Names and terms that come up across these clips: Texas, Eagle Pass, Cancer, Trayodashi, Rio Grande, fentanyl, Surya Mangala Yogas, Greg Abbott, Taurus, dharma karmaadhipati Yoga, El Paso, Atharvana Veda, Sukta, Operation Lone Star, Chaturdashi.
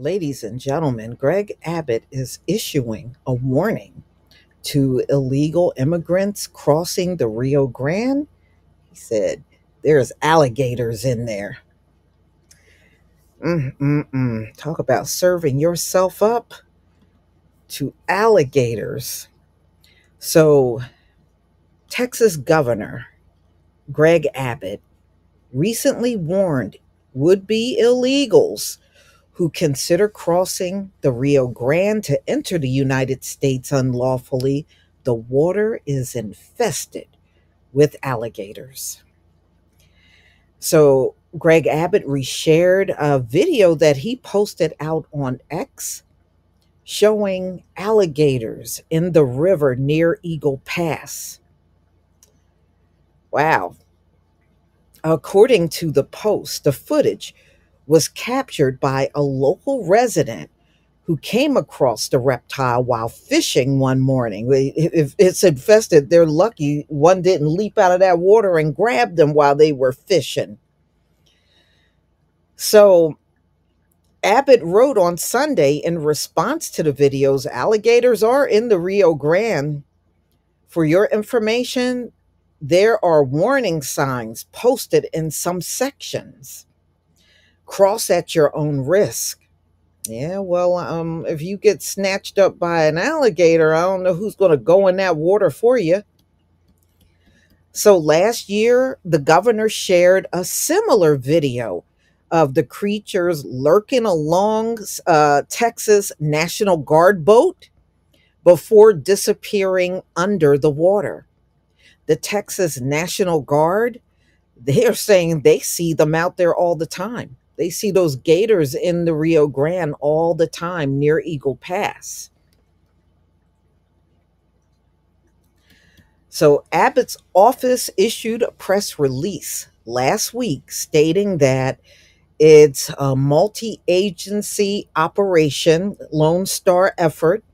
Ladies and gentlemen, Greg Abbott is issuing a warning to illegal immigrants crossing the Rio Grande. He said, there's alligators in there. Talk about serving yourself up to alligators. So, Texas Governor Greg Abbott recently warned would-be illegals who consider crossing the Rio Grande to enter the United States unlawfully, the water is infested with alligators. So Greg Abbott reshared a video that he posted out on X showing alligators in the river near Eagle Pass. Wow. According to the post, the footage was captured by a local resident who came across the reptile while fishing one morning. If it's infested, they're lucky one didn't leap out of that water and grab them while they were fishing. So Abbott wrote on Sunday in response to the videos, alligators are in the Rio Grande. For your information, there are warning signs posted in some sections. Cross at your own risk. Yeah, well, if you get snatched up by an alligator, I don't know who's going to go in that water for you. So last year, the governor shared a similar video of the creatures lurking along Texas National Guard boat before disappearing under the water. The Texas National Guard, they're saying they see them out there all the time. They see those gators in the Rio Grande all the time near Eagle Pass. So Abbott's office issued a press release last week stating that it's a multi-agency Operation Lone Star effort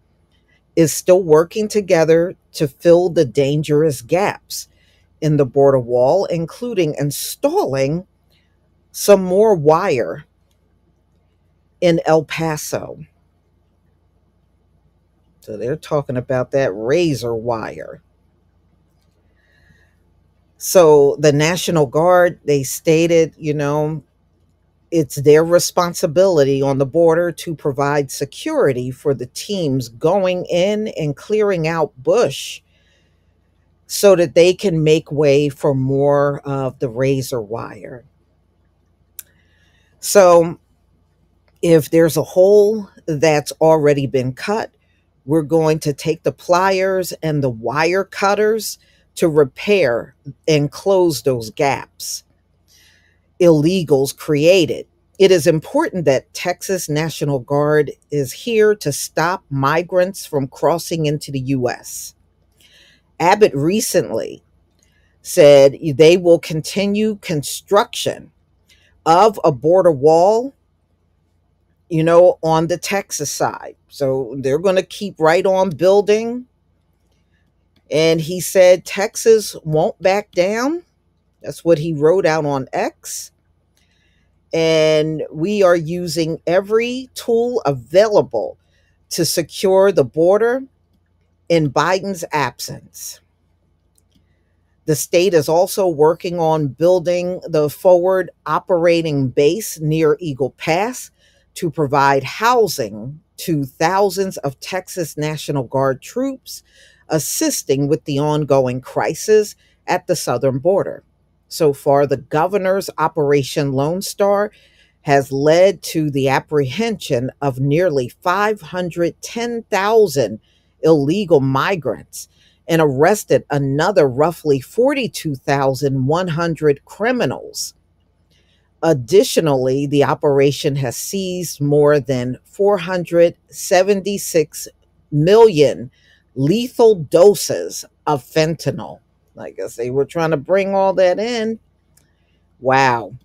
is still working together to fill the dangerous gaps in the border wall, including installing some more wire in El Paso. So they're talking about that razor wire. So the National Guard, they stated, you know, it's their responsibility on the border to provide security for the teams going in and clearing out bush so that they can make way for more of the razor wire. So if there's a hole that's already been cut, we're going to take the pliers and the wire cutters to repair and close those gaps illegals created. It is important that Texas National Guard is here to stop migrants from crossing into the U.S. Abbott recently said they will continue construction of a border wall, you know, on the Texas side. So they're going to keep right on building. And he said Texas won't back down. That's what he wrote out on X. And we are using every tool available to secure the border in Biden's absence. The state is also working on building the forward operating base near Eagle Pass to provide housing to thousands of Texas National Guard troops, assisting with the ongoing crisis at the southern border. So far, the governor's Operation Lone Star has led to the apprehension of nearly 510,000 illegal migrants and arrested another roughly 42,100 criminals. Additionally, the operation has seized more than 476 million lethal doses of fentanyl. Like I say, we're trying to bring all that in. Wow.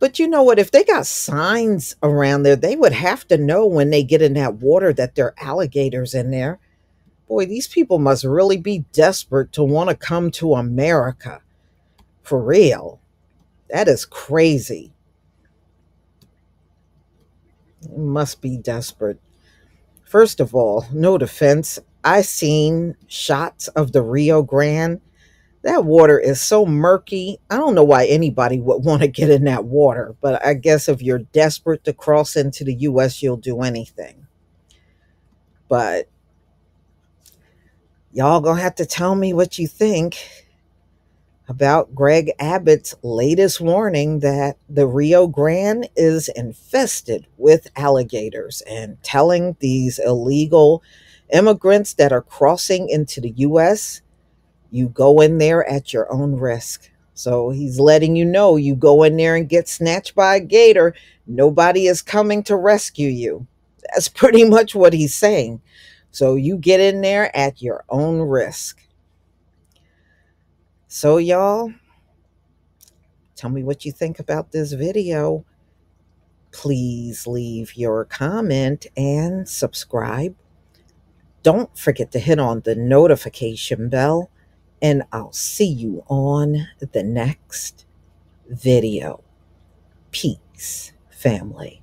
But you know what? If they got signs around there, they would have to know when they get in that water that there are alligators in there. Boy, these people must really be desperate to want to come to America. For real. That is crazy. must be desperate. First of all, no defense, I seen shots of the Rio Grande. That water is so murky. I don't know why anybody would want to get in that water, but I guess if you're desperate to cross into the U.S., you'll do anything. But y'all gonna have to tell me what you think about Greg Abbott's latest warning that the Rio Grande is infested with alligators, and telling these illegal immigrants that are crossing into the U.S., you go in there at your own risk. So he's letting you know, you go in there and get snatched by a gator, nobody is coming to rescue you. That's pretty much what he's saying. So you get in there at your own risk. So y'all, tell me what you think about this video. Please leave your comment and subscribe. Don't forget to hit on the notification bell, and I'll see you on the next video. Peace, family.